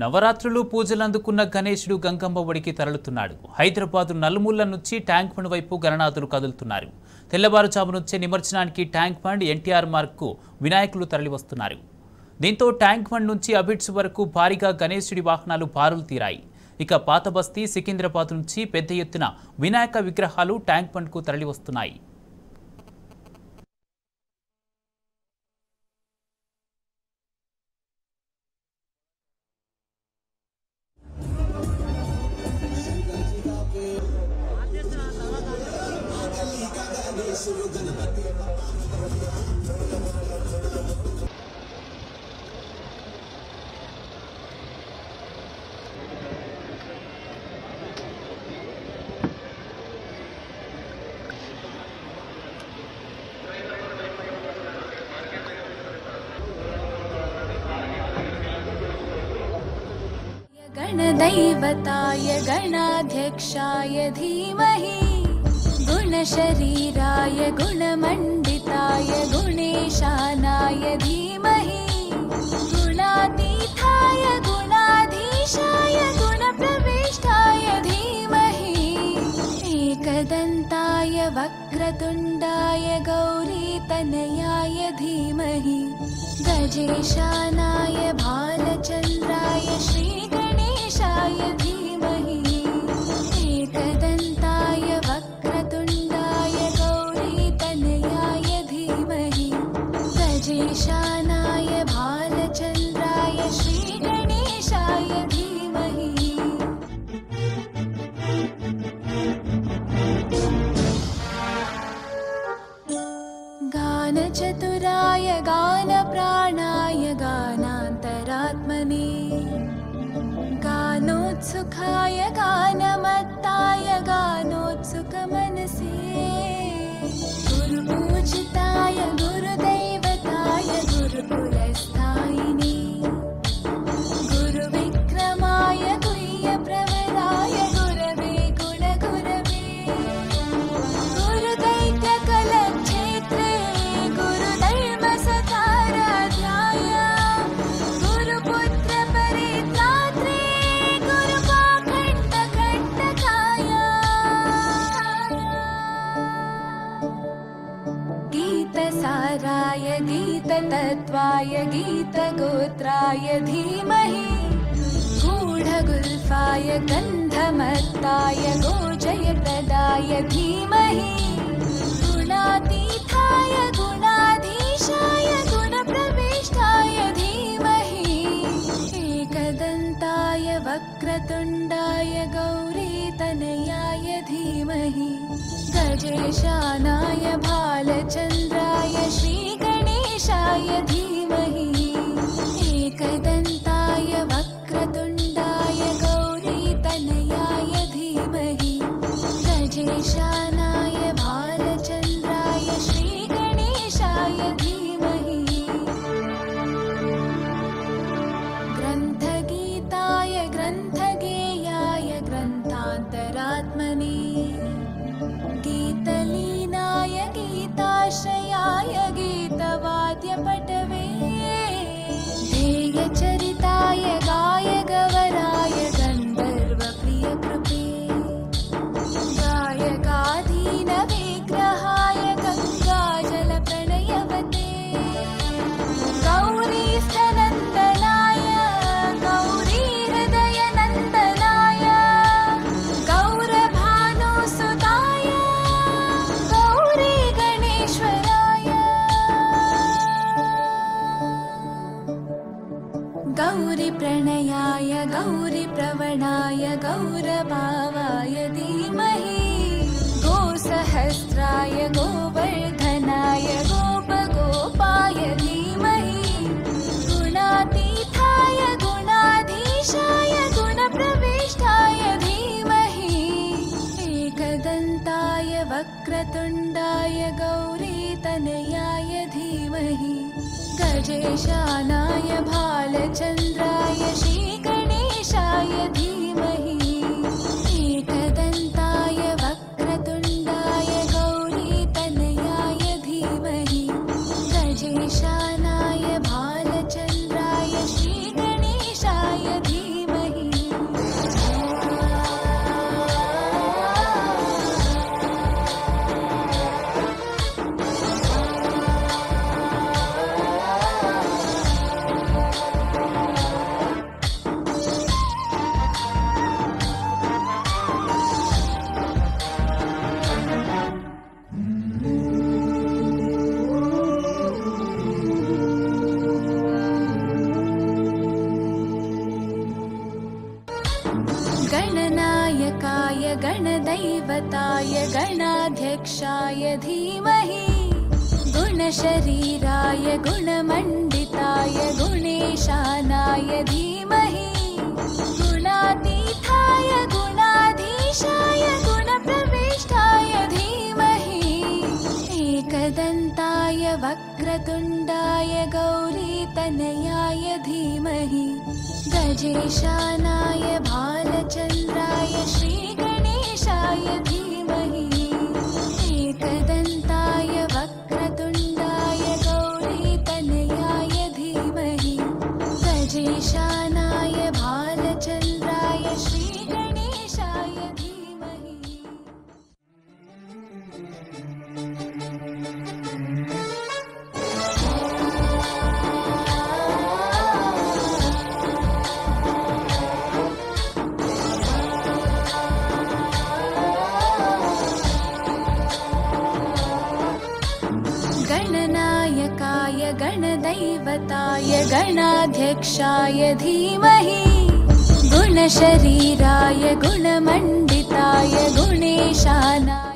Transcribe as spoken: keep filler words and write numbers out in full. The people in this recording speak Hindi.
నవరాత్రులు పూజలు అందుకున్న గణేశుడు గంగమ్మ ఒడికి తరలుతున్నాడు. హైదరాబాద్ నలుమూల నుంచి ట్యాంక్ బండ్ వైపు గణనాథులు కదులుతున్నారు. తెల్లవారుజాము నుంచే నిమజ్జనానికి ట్యాంక్ బండ్ ఎన్టీఆర్ మార్కు వినాయకులు తరలివస్తున్నారు. దీంతో ట్యాంక్ బండ్ నుంచి అబిడ్స్ వరకు భారీగా గణేశుడి వాహనాలు బారులు తీరాయి. ఇక పాత బస్తీ సికింద్రాబాద్ నుంచి పెద్ద ఎత్తున వినాయక విగ్రహాలు ట్యాంక్ బండ్కు తరలివస్తున్నాయి. गणदैवताय गणाध्यक्षाय धीमहि गुणशरीराय गुणमंडिताय गुणेशानाय धीमहि गुणातीताय गुणाधीशाय गुणप्रविष्टाय धीमहि एकदंताय वक्रतुंडाय गौरीतनयाय धीमहि गजेशानाय भालचंद्राय श्री गणेशाय धीमहि एकदंताय वक्रतुंडाय गौरीतनयाय धीमहि गजेशानाय भालचंद्राय श्री गणेशाय धीमहि गानचतुराय गानप्राणाय गानान्तरात्मने गानोत्सुकाय गानमत्ताय गानोत्सुक मनसे गुरुपूजिताय गुरुदैवताय गुरुकुलस्थायिने गुरुविक्रमाय गुह्यप्रवराय गुरवे गुणगुरवे गुरुदैत्यकलक्षेत्रे गुरुधर्मसताराध्याय गीतसाराय गीततत्त्वाय गीतगोत्राय धीमहि गूढगुल्फाय गन्धमत्ताय गोजयप्रदाय धीमहि गुणातीताय गुणाधीशाय गुणप्रविष्टाय धीमहि एकदन्ताय वक्रतुण्डाय गौरीतनयाय धीमहि गजेशानाय भालचंद्राय श्री गणेशाय धीमहि एकदंताय वक्रतुंडाय गौरीतनयाय धीमहि गजेशानाय भालचंद्राय श्री गणेशाय धीमहि ग्रंथगीताय ग्रंथगेयाय ग्रंथांतरात्मने गीतलीनाय गीताश्रयाय गीतवाद्यपटवे ध्येयचरिताय गायगवराय गन्धर्वप्रियकृपे गायकाधीनविग्रहाय गङ्गाजलप्रणयवते गौरीस्थनन्दनाय गौरीहृदयनन्दनाय गौरभानुसुताय गौरी गणेश्वराय गौरी प्रणयाय गौरी प्रवणाय गौरभावाय धीमहि गोसहस्राय गोवर्धनाय गोपगोपाय धीमहि गुणातीताय गुणाधीशाय गुणप्रविष्टाय धीमहि एकदंताय वक्रतुंडाय गौरीतनयाय धीमहि गजेशानाय भालचंद्राय श्री गणेशाय धीमहि एकदंताय वक्रतुंडाय गौरीतनयाय धीमहि गजेशानाय भालचंद्राय श्री गणेशाय धीमहि गणदैवताय गणाध्यक्षाय धीमहि गुणशरीराय गुणमंडिताय गुणेशानाय धीमहि गुणातीताय गुणाधीशाय गुणप्रविष्टाय धीमहि एकदंताय वक्रतुंडाय गौरीतनयाय धीमहि गजेशानाय भालचंद्राय श्रीगणेशाय धीमहि एकदंताय वक्रतुंडाय गौरीतनयाय धीमहि गजेशानाय भालचंद्राय श्रीगणेशाय धीमहि। गणदैवताय गणाध्यक्षाय धीमहि गुणशरीराय गुणमंडिताय गुणेशानाय